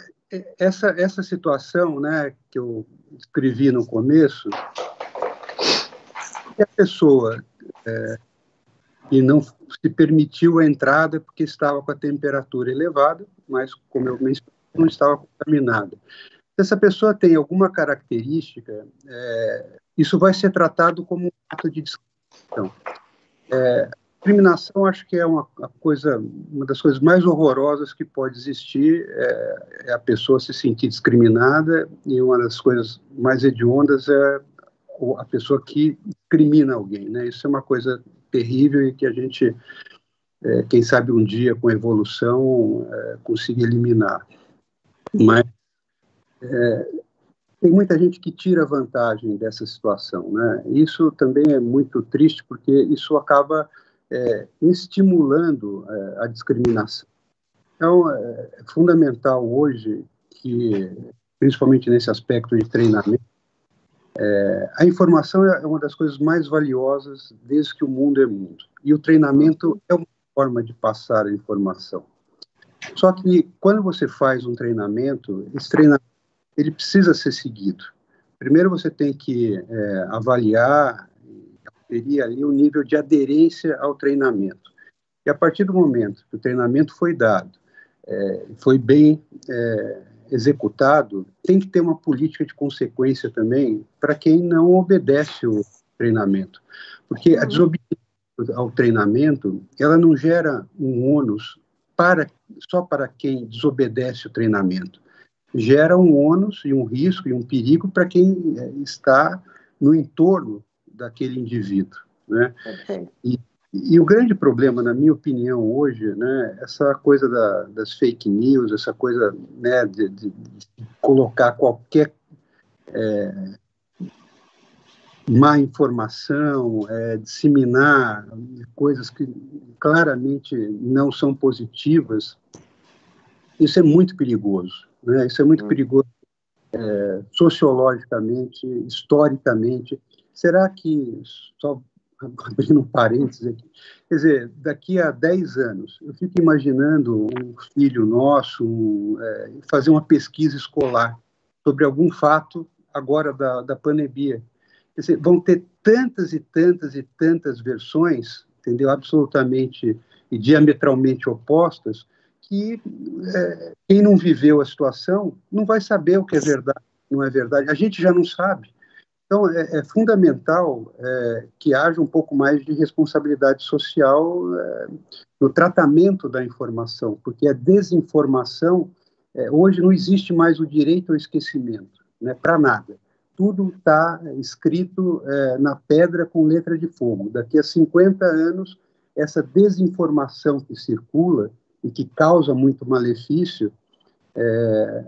essa, essa situação, né, que eu escrevi no começo, que a pessoa é, que não se permitiu a entrada porque estava com a temperatura elevada, mas, como eu mencionei, não estava contaminada. Se essa pessoa tem alguma característica, é, isso vai ser tratado como um ato de discriminação. É, discriminação, acho que é uma, uma coisa, uma das coisas mais horrorosas que pode existir, é, é a pessoa se sentir discriminada, e uma das coisas mais hediondas é a pessoa que discrimina alguém, né? Isso é uma coisa terrível e que a gente, é, quem sabe um dia, com evolução, é, consiga eliminar. Mas É, tem muita gente que tira vantagem dessa situação, né? Isso também é muito triste, porque isso acaba é, estimulando é, a discriminação. Então, é, é fundamental hoje que, principalmente nesse aspecto de treinamento, é, a informação é uma das coisas mais valiosas desde que o mundo é mundo. E o treinamento é uma forma de passar a informação. Só que, quando você faz um treinamento, esse treinamento ele precisa ser seguido. Primeiro você tem que é, avaliar, teria ali o nível de aderência ao treinamento. E a partir do momento que o treinamento foi dado, é, foi bem é, executado, tem que ter uma política de consequência também para quem não obedece o treinamento. Porque a desobediência ao treinamento, ela não gera um ônus para, só para quem desobedece o treinamento. Gera um ônus e um risco e um perigo para quem está no entorno daquele indivíduo, né? Okay. E, e o grande problema, na minha opinião, hoje, né, essa coisa da, das fake news, essa coisa, né, de, de colocar qualquer é, má informação, é, disseminar coisas que claramente não são positivas, isso é muito perigoso. Né? Isso é muito perigoso é, sociologicamente, historicamente. Será que, só abrindo um parênteses aqui, quer dizer, daqui a dez anos, eu fico imaginando um filho nosso um, é, fazer uma pesquisa escolar sobre algum fato agora da, da pandemia. Quer dizer, vão ter tantas e tantas e tantas versões, entendeu? Absolutamente e diametralmente opostas, que é, quem não viveu a situação não vai saber o que é verdade, não é verdade. A gente já não sabe. Então, é, é fundamental é, que haja um pouco mais de responsabilidade social é, no tratamento da informação, porque a desinformação É, hoje não existe mais o direito ao esquecimento, né, para nada. Tudo está escrito é, na pedra com letra de fogo. Daqui a cinquenta anos, essa desinformação que circula e que causa muito malefício é,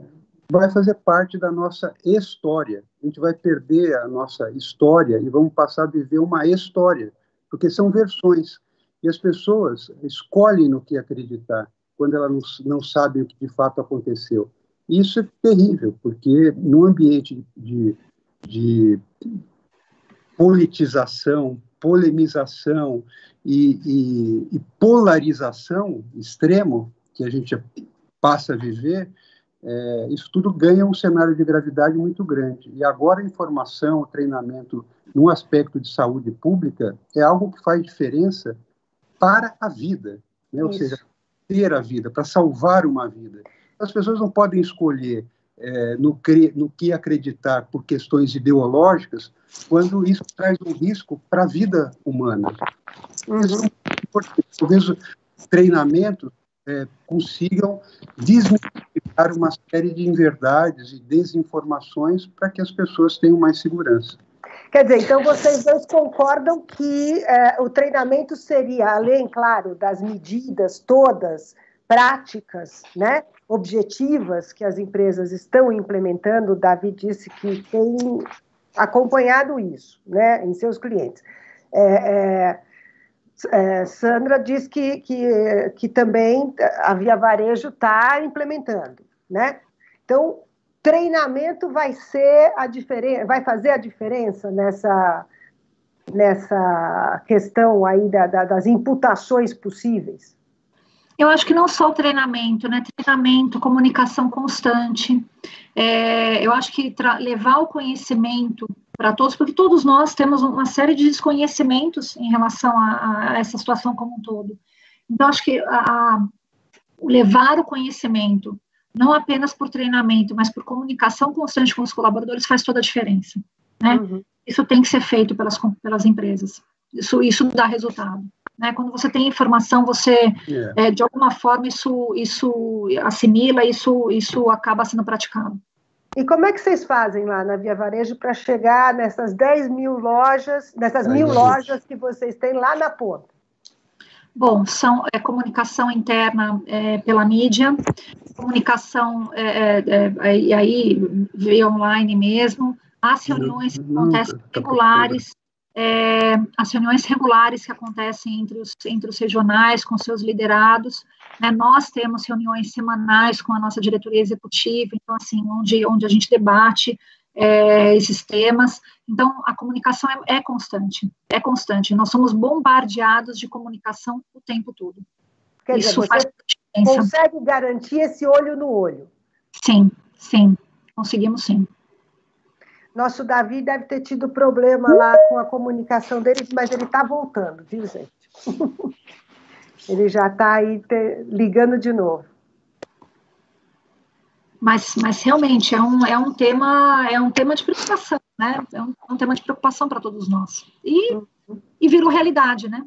vai fazer parte da nossa história. A gente vai perder a nossa história e vamos passar a viver uma história, porque são versões. E as pessoas escolhem no que acreditar quando elas não, não sabem o que de fato aconteceu. Isso é terrível, porque no ambiente de, de politização, polemização e, e, e polarização extremo que a gente passa a viver, é, isso tudo ganha um cenário de gravidade muito grande. E agora a informação, o treinamento no aspecto de saúde pública é algo que faz diferença para a vida, né? Ou seja, ter a vida, para salvar uma vida. As pessoas não podem escolher é, no, cre... no que acreditar por questões ideológicas, quando isso traz um risco para a vida humana. Uhum. Talvez treinamentos é, consigam desmistificar uma série de inverdades e desinformações para que as pessoas tenham mais segurança. Quer dizer, então vocês dois concordam que é, o treinamento seria, além, claro, das medidas todas, práticas, né, objetivas que as empresas estão implementando. O David disse que tem acompanhado isso, né, em seus clientes. É, é, é, Sandra diz que, que, que também a Via Varejo está implementando, né? Então, treinamento vai ser a diferença, vai fazer a diferença nessa, nessa questão aí da, da, das imputações possíveis. Eu acho que não só o treinamento, né? Treinamento, comunicação constante. É, eu acho que levar o conhecimento para todos, porque todos nós temos uma série de desconhecimentos em relação a, a essa situação como um todo. Então, acho que a, a levar o conhecimento, não apenas por treinamento, mas por comunicação constante com os colaboradores, faz toda a diferença, né? Uhum. Isso tem que ser feito pelas, pelas empresas. Isso, isso dá resultado, né? Quando você tem informação, você, yeah. é, de alguma forma, isso, isso assimila, isso, isso acaba sendo praticado. E como é que vocês fazem lá na Via Varejo para chegar nessas dez mil lojas, nessas Ai, mil gente. lojas que vocês têm lá na ponta? Bom, são é, comunicação interna é, pela mídia, comunicação é, é, é, e aí via online mesmo, as reuniões que acontecem regulares, É, as reuniões regulares que acontecem entre os, entre os regionais, com seus liderados, né? Nós temos reuniões semanais com a nossa diretoria executiva, então, assim, onde, onde a gente debate é, esses temas. Então, a comunicação é, é constante, é constante. Nós somos bombardeados de comunicação o tempo todo. Quer Isso dizer, faz diferença. Consegue garantir esse olho no olho? Sim, sim, conseguimos sim. Nosso Davi deve ter tido problema lá com a comunicação dele, mas ele está voltando, viu, gente? Ele já está aí te... ligando de novo. Mas, mas realmente é um, é um tema, é um tema de preocupação, né? É um, um tema de preocupação para todos nós. E, uhum. e virou realidade, né?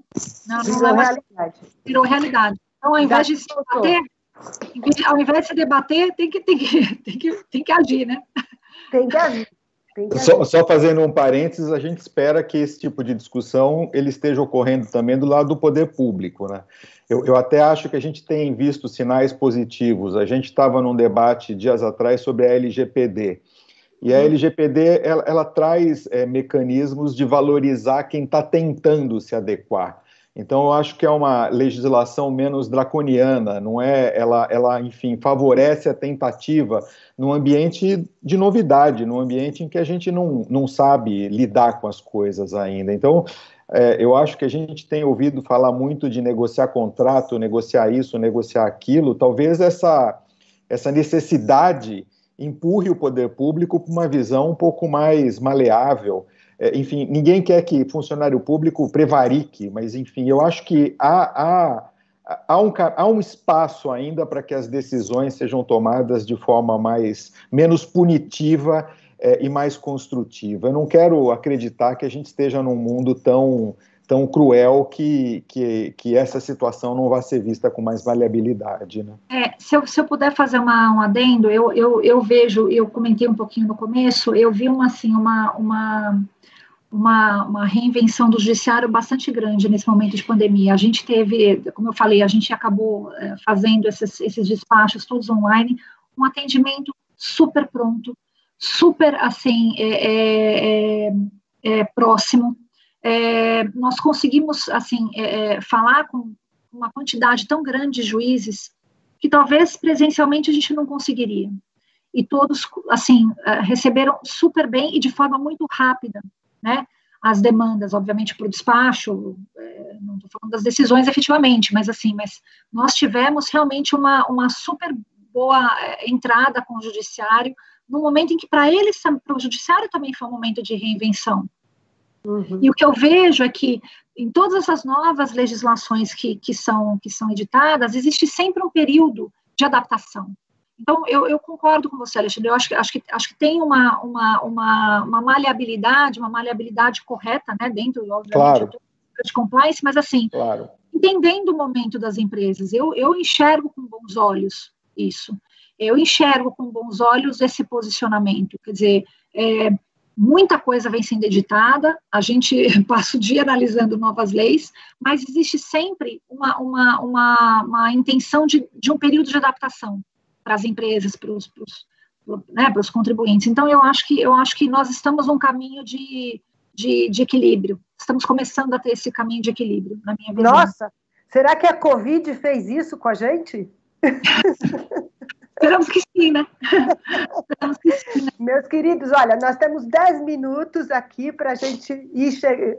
Não, virou não é mais... realidade. Virou realidade. Então, ao invés já de se voltou. debater, ao invés de se debater, tem que, tem que, tem que, tem que agir, né? Tem que agir. Só, só fazendo um parênteses, a gente espera que esse tipo de discussão ele esteja ocorrendo também do lado do poder público, né? Eu, eu até acho que a gente tem visto sinais positivos. A gente estava num debate dias atrás sobre a L G P D. E a L G P D, ela, ela traz é, mecanismos de valorizar quem está tentando se adequar. Então, eu acho que é uma legislação menos draconiana, não é? Ela, ela, enfim, favorece a tentativa num ambiente de novidade, num ambiente em que a gente não, não sabe lidar com as coisas ainda. Então, é, eu acho que a gente tem ouvido falar muito de negociar contrato, negociar isso, negociar aquilo. Talvez essa, essa necessidade empurre o poder público para uma visão um pouco mais maleável. Enfim, ninguém quer que funcionário público prevarique, mas, enfim, eu acho que há, há, há, um, há um espaço ainda para que as decisões sejam tomadas de forma mais, menos punitiva é, e mais construtiva. Eu não quero acreditar que a gente esteja num mundo tão, tão cruel que, que, que essa situação não vai ser vista com mais maleabilidade, né? É, se, eu, se eu puder fazer uma, um adendo, eu, eu, eu vejo, eu comentei um pouquinho no começo, eu vi uma, assim, uma, uma, uma, uma reinvenção do judiciário bastante grande nesse momento de pandemia. A gente teve, como eu falei, a gente acabou fazendo esses, esses despachos todos online, um atendimento super pronto, super, assim, é, é, é, próximo. É, nós conseguimos, assim, é, falar com uma quantidade tão grande de juízes que talvez presencialmente a gente não conseguiria. E todos, assim, receberam super bem e de forma muito rápida, né, as demandas, obviamente, para o despacho, é, não estou falando das decisões efetivamente, mas, assim, mas nós tivemos realmente uma, uma super boa entrada com o judiciário, no momento em que para eles, para o judiciário também foi um momento de reinvenção. Uhum. E o que eu vejo é que em todas essas novas legislações que, que, são, que são editadas, existe sempre um período de adaptação. Então, eu, eu concordo com você, Alexandre, eu acho que, acho que, acho que tem uma, uma, uma, uma maleabilidade, uma maleabilidade correta, né, dentro, obviamente, claro, de compliance, mas, assim, claro, entendendo o momento das empresas, eu, eu enxergo com bons olhos isso. Eu enxergo com bons olhos esse posicionamento, quer dizer, é, muita coisa vem sendo editada, a gente passa o dia analisando novas leis, mas existe sempre uma, uma, uma, uma intenção de, de um período de adaptação para as empresas, para os, para os, né, para os contribuintes. Então, eu acho que, eu acho que nós estamos num caminho de, de, de equilíbrio, estamos começando a ter esse caminho de equilíbrio, na minha visão. Nossa, será que a Covid fez isso com a gente? Esperamos que sim, né? Esperamos que sim, né? Meus queridos, olha, nós temos dez minutos aqui para a gente ir che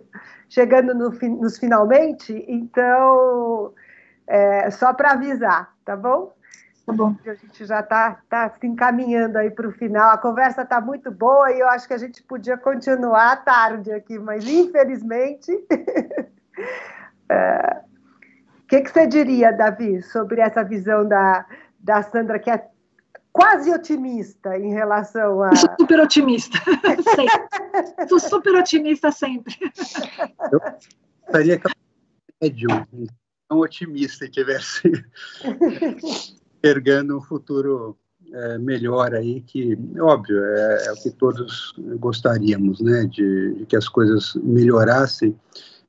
chegando no fi nos finalmente, então, é, só para avisar, tá bom? Tá bom. A gente já está tá se encaminhando aí para o final, a conversa está muito boa e eu acho que a gente podia continuar à tarde aqui, mas infelizmente... é... O que, que você diria, Davi, sobre essa visão da, da Sandra, que é quase otimista em relação a... Eu sou super otimista, sempre. Sou super otimista sempre. Eu gostaria que eu fosse tão otimista e tivesse ergando um futuro é, melhor aí, que, óbvio, é, é o que todos gostaríamos, né, de, de que as coisas melhorassem.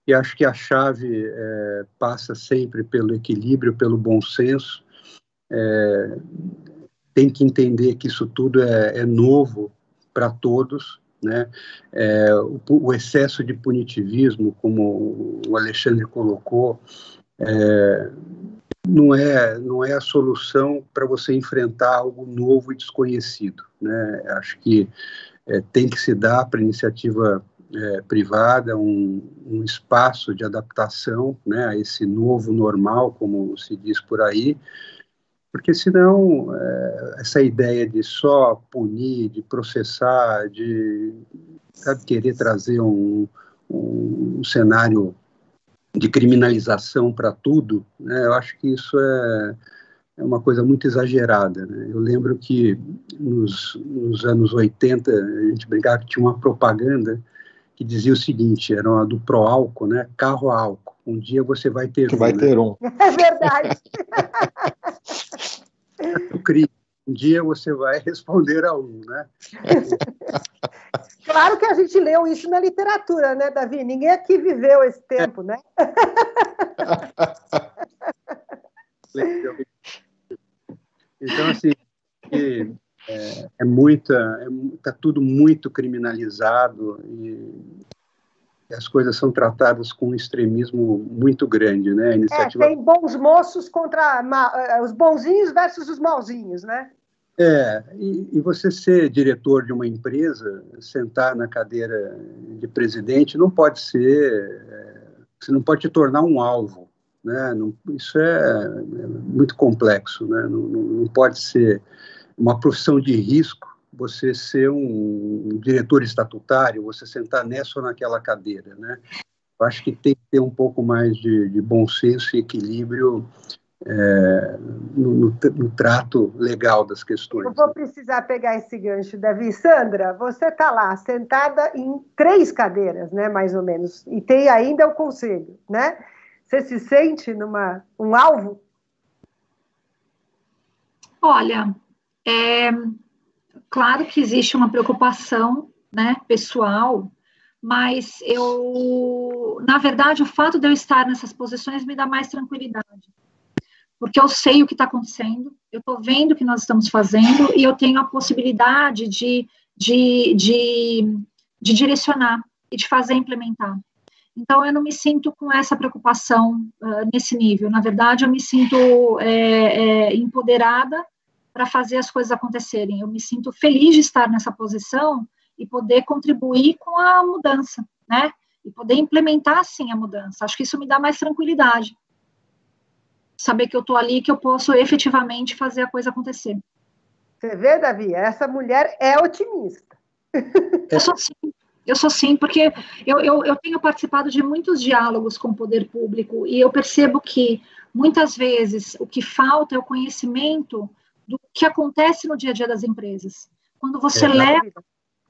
E acho que a chave é, passa sempre pelo equilíbrio, pelo bom senso. É, tem que entender que isso tudo é, é novo para todos, né? É, o, o excesso de punitivismo, como o Alexandre colocou, é, não é, não é a solução para você enfrentar algo novo e desconhecido, né? Acho que é, tem que se dar para a iniciativa É, privada, um, um espaço de adaptação, né, a esse novo normal, como se diz por aí, porque senão é, essa ideia de só punir, de processar, de, sabe, querer trazer um, um, um cenário de criminalização para tudo, né, eu acho que isso é, é uma coisa muito exagerada, né? Eu lembro que nos, nos anos oitenta, a gente brincava que tinha uma propaganda que dizia o seguinte, era uma do pró-álcool, né? Carro a álcool. Um dia você vai ter que um. Vai, né, ter um. É verdade. Um dia você vai responder a um, né? Claro que a gente leu isso na literatura, né, Davi? Ninguém aqui viveu esse tempo, é, né? Então, assim... E... É, é muita, está é, tudo muito criminalizado e, e as coisas são tratadas com um extremismo muito grande, né? A iniciativa... é, tem bons moços contra ma, os bonzinhos versus os malzinhos, né? É, e, e você ser diretor de uma empresa, sentar na cadeira de presidente, não pode ser, é, você não pode te tornar um alvo, né? Não, isso é, é muito complexo, né? Não, não, não pode ser uma profissão de risco, você ser um diretor estatutário, você sentar nessa ou naquela cadeira, né? Eu acho que tem que ter um pouco mais de, de bom senso e equilíbrio é, no, no trato legal das questões. Eu vou precisar pegar esse gancho, Davi. Sandra, você está lá, sentada em três cadeiras, né, mais ou menos, e tem ainda o conselho, né? Você se sente numa, um alvo? Olha, é, claro que existe uma preocupação, né, pessoal, mas eu, na verdade, o fato de eu estar nessas posições me dá mais tranquilidade, porque eu sei o que está acontecendo, eu estou vendo o que nós estamos fazendo e eu tenho a possibilidade de, de, de, de direcionar e de fazer implementar. Então, eu não me sinto com essa preocupação uh, nesse nível. Na verdade, eu me sinto é, é, empoderada para fazer as coisas acontecerem. Eu me sinto feliz de estar nessa posição e poder contribuir com a mudança, né? E poder implementar, sim, a mudança. Acho que isso me dá mais tranquilidade. Saber que eu estou ali, que eu posso efetivamente fazer a coisa acontecer. Você vê, Davi? Essa mulher é otimista. Eu sou sim, eu sou sim, porque eu, eu, eu tenho participado de muitos diálogos com o poder público e eu percebo que, muitas vezes, o que falta é o conhecimento do que acontece no dia a dia das empresas. Quando você é leva...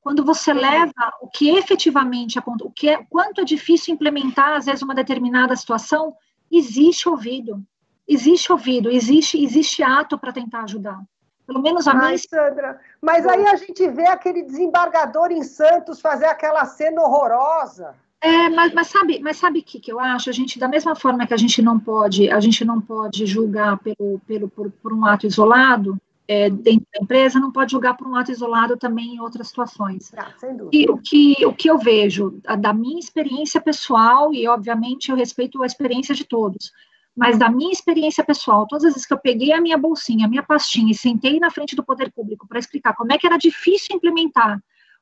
Quando você leva o que efetivamente acontece, o que é, quanto é difícil implementar, às vezes, uma determinada situação, existe ouvido. Existe ouvido, existe, existe ato para tentar ajudar. Pelo menos a mais. Sandra, mas aí a gente vê aquele desembargador em Santos fazer aquela cena horrorosa. É, mas, mas sabe, mas sabe o que, que eu acho? A gente, da mesma forma que a gente não pode, a gente não pode julgar pelo, pelo, por, por um ato isolado, é, dentro da empresa, não pode julgar por um ato isolado também em outras situações. Ah, sem dúvida. E o que, o que eu vejo da minha experiência pessoal, e obviamente eu respeito a experiência de todos, mas da minha experiência pessoal, todas as vezes que eu peguei a minha bolsinha, a minha pastinha e sentei na frente do poder público para explicar como é que era difícil implementar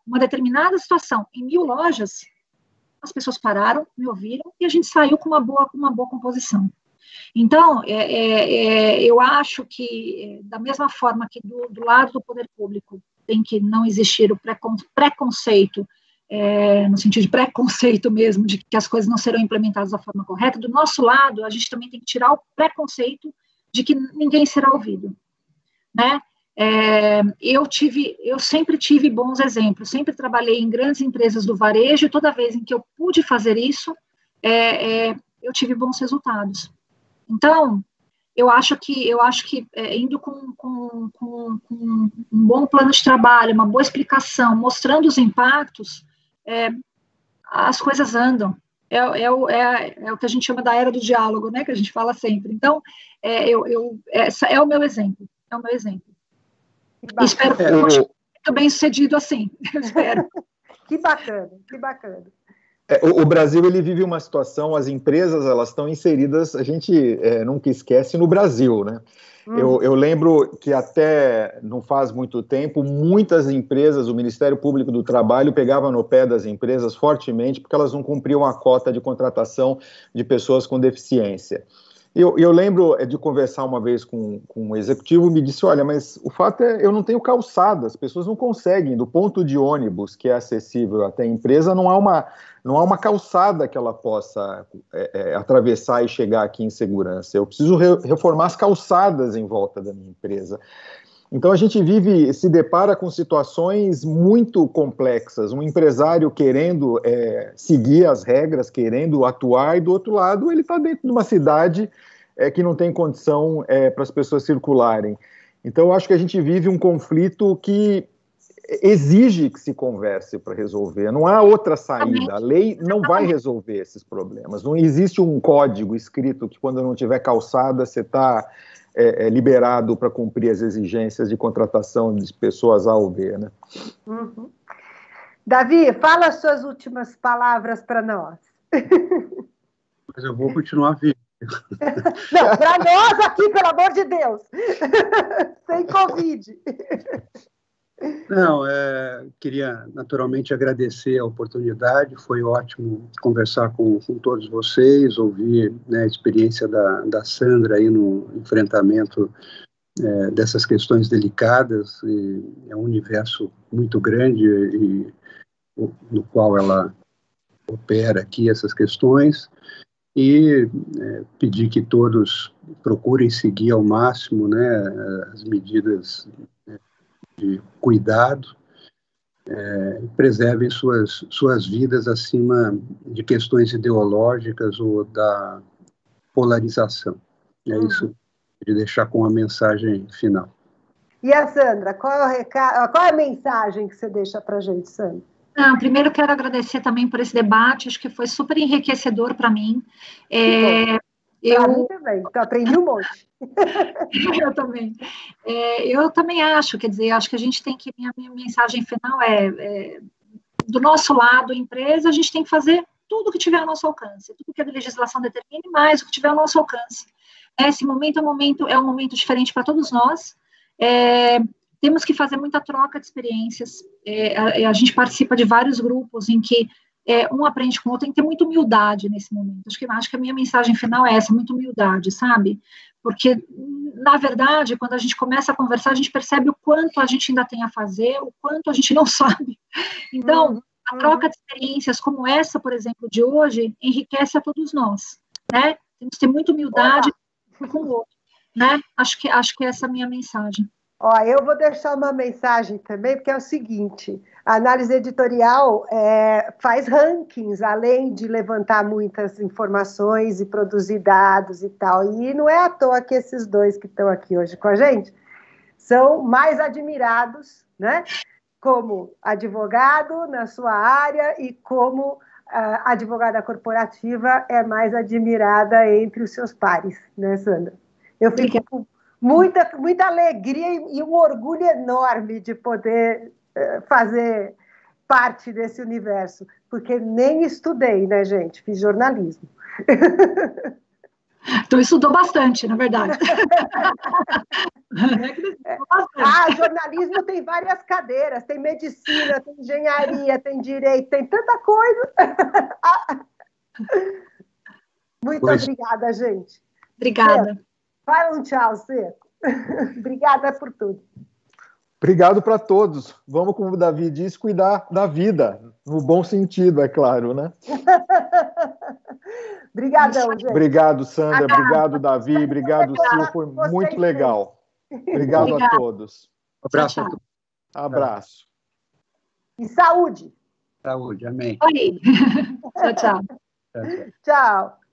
uma determinada situação em mil lojas, as pessoas pararam, me ouviram e a gente saiu com uma boa, com uma boa composição. Então, é, é, é, eu acho que, é, da mesma forma que do, do lado do poder público tem que não existir o precon, preconceito, é, no sentido de preconceito mesmo, de que as coisas não serão implementadas da forma correta, do nosso lado, a gente também tem que tirar o preconceito de que ninguém será ouvido, né? É, eu tive, eu sempre tive bons exemplos, sempre trabalhei em grandes empresas do varejo, e toda vez em que eu pude fazer isso, é, é, eu tive bons resultados. Então, eu acho que, eu acho que é, indo com, com, com, com um bom plano de trabalho, uma boa explicação, mostrando os impactos, é, as coisas andam. É, é, é, é o que a gente chama da era do diálogo, né, que a gente fala sempre. Então, é, eu, eu, essa é o meu exemplo. É o meu exemplo. Que espero que eu seja muito bem sucedido assim. Eu espero. Que bacana, que bacana. O Brasil, ele vive uma situação, as empresas, elas estão inseridas, a gente é, nunca esquece, no Brasil, né? Hum. Eu, eu lembro que até não faz muito tempo, muitas empresas, o Ministério Público do Trabalho pegava no pé das empresas fortemente porque elas não cumpriam a cota de contratação de pessoas com deficiência. Eu, eu lembro de conversar uma vez com, com um executivo, me disse, olha, mas o fato é, eu não tenho calçada, as pessoas não conseguem, do ponto de ônibus que é acessível até a empresa, não há uma, não há uma calçada que ela possa é, é, atravessar e chegar aqui em segurança, eu preciso re, reformar as calçadas em volta da minha empresa. Então a gente vive, se depara com situações muito complexas, um empresário querendo é, seguir as regras, querendo atuar, e do outro lado ele está dentro de uma cidade é, que não tem condição é, para as pessoas circularem. Então eu acho que a gente vive um conflito que exige que se converse para resolver, não há outra saída, a lei não vai resolver esses problemas, não existe um código escrito que quando não tiver calçada você está... É, é liberado para cumprir as exigências de contratação de pessoas A ou B, né? Uhum. Davi, fala as suas últimas palavras para nós. Mas eu vou continuar vivo. Não, para nós aqui, pelo amor de Deus. Sem Covid. Não, é, queria naturalmente agradecer a oportunidade, foi ótimo conversar com, com todos vocês, ouvir, né, a experiência da, da Sandra aí no enfrentamento é, dessas questões delicadas, e é um universo muito grande e, o, no qual ela opera aqui essas questões, e é, pedir que todos procurem seguir ao máximo, né, as medidas de cuidado, é, preservem suas, suas vidas acima de questões ideológicas ou da polarização. É isso de deixar com a mensagem final. E a Sandra, qual é, o recado, qual é a mensagem que você deixa para a gente, Sandra? Não, primeiro quero agradecer também por esse debate, acho que foi super enriquecedor para mim. É, eu... mim também, então aprendi um monte. Eu também. É, eu também acho, quer dizer, acho que a gente tem que, minha, minha mensagem final é, é, do nosso lado, empresa, a gente tem que fazer tudo o que tiver ao nosso alcance, tudo que a legislação determine, mais o que tiver ao nosso alcance. Esse momento é um momento, é um momento diferente para todos nós, é, temos que fazer muita troca de experiências, é, a, a gente participa de vários grupos em que é, um aprende com o outro, tem que ter muita humildade nesse momento, acho que, acho que a minha mensagem final é essa, muita humildade, sabe? Porque, na verdade, quando a gente começa a conversar, a gente percebe o quanto a gente ainda tem a fazer, o quanto a gente não sabe. Então, a troca de experiências como essa, por exemplo, de hoje, enriquece a todos nós, né? Temos que ter muita humildade com o outro, né? Acho que, acho que essa é a minha mensagem. Ó, eu vou deixar uma mensagem também, porque é o seguinte, a análise editorial é, faz rankings, além de levantar muitas informações e produzir dados e tal, e não é à toa que esses dois que estão aqui hoje com a gente são mais admirados, né, como advogado na sua área e como a advogada corporativa é mais admirada entre os seus pares, né, Sandra? Eu fiquei com muita, muita alegria e um orgulho enorme de poder uh, fazer parte desse universo, porque nem estudei, né, gente? Fiz jornalismo. Então, estudou bastante, na verdade. Ah, jornalismo tem várias cadeiras, tem medicina, tem engenharia, tem direito, tem tanta coisa. Muito pois. Obrigada, gente. Obrigada. Seco, fala um tchau, Seco. Obrigada por tudo. Obrigado para todos. Vamos, como o Davi disse, cuidar da vida, no bom sentido, é claro, né? Obrigadão, gente. Obrigado, Sandra. Ah, obrigado, Davi. Obrigado, Sil. Foi muito legal. Obrigado, obrigado a todos. Um abraço. Tchau, tchau. Abraço. E saúde. Saúde, amém. Oi. Tchau, tchau. Tchau. Tchau.